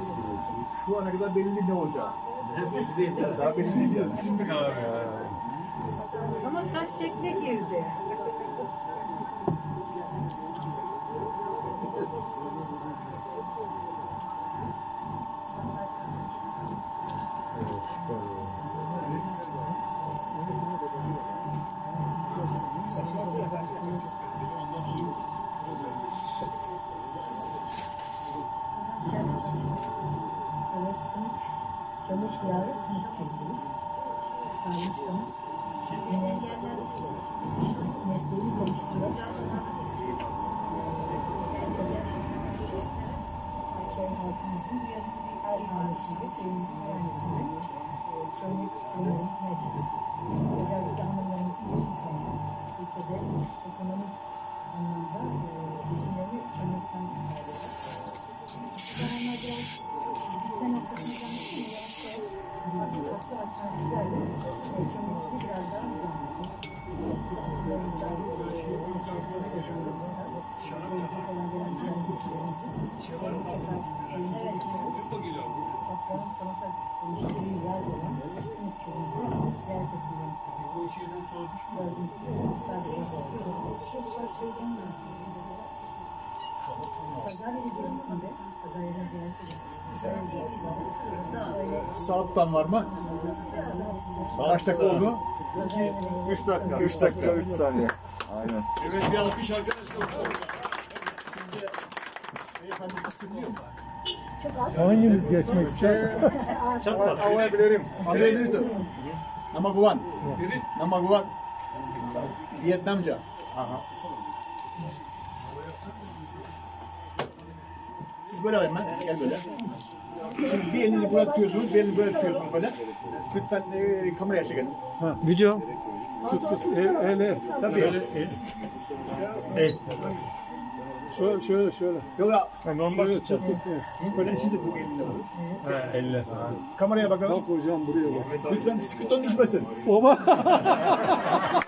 tespit ediyorsunuz? Şu ana kadar belli ne olacağı? Belli değil. Daha belli değil yani. Şimdi karar ya. Ama taş şekle girdi. Çamurcuları bildiğimiz sanatçımız mesleğini konuşturuyor. Erken halkımızın her hanesiyle kendisinin örnek konularımız mevcut. Özellikle anılarımızın geçim kaynağı. Ülkede ekonomik anlamda düşünleri çamurdan sağlıyor. Bu zamanlar biraz sen noktasından düşünüyor. Farklı alternatiflerle çömlekçili biraz daha uzanmalı. Gelecek olan öğrencilerin güçlerimizi tekrar elimizde getiriyoruz. Çocukların sanata ilişkileri yer olan üstün ülkelerimizi ziyaret etmemiz gerekiyor. Gördüğünüz gibi sadece pazar yeri gezisinde, pazar yerine ziyaret ediyoruz. Saattan var mı? Kaç dakika oldu? 3 dakika. 3 dakika, 3 saniye. Aynen. Evet, bir alkış arkadaşlar. Hangimiz geçmek ister? Avlayabilirim. Avlayabilirim. Namagulan. Namagulan. Vietnamca. Aha. Siz böyle alayım ben. Gel böyle. Siz bir elinizi buraya tutuyorsunuz, bir elinizi böyle tutuyorsunuz böyle. Lütfen kameraya çekelim. Ha, video. Tut. El. Tabii. El. Şöyle. Yok ya. Tamam bak. Böyle siz de bu elinde var. He, elle. Kameraya bakalım. Bak hocam buraya bak. Lütfen sıkıntıdan düşmesin. Oba.